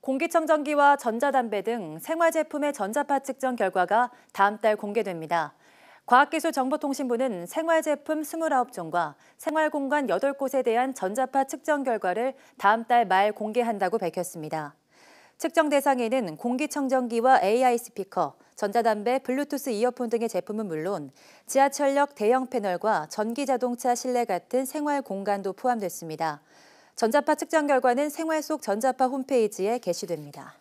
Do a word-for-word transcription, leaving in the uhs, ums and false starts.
공기청정기와 전자담배 등 생활제품의 전자파 측정 결과가 다음 달 공개됩니다. 과학기술정보통신부는 생활제품 이십구 종과 생활공간 여덟 곳에 대한 전자파 측정 결과를 다음 달 말 공개한다고 밝혔습니다. 측정 대상에는 공기청정기와 에이아이 스피커, 전자담배, 블루투스 이어폰 등의 제품은 물론 지하철역 대형 패널과 전기자동차 실내 같은 생활공간도 포함됐습니다. 전자파 측정 결과는 생활 속 전자파 홈페이지에 게시됩니다.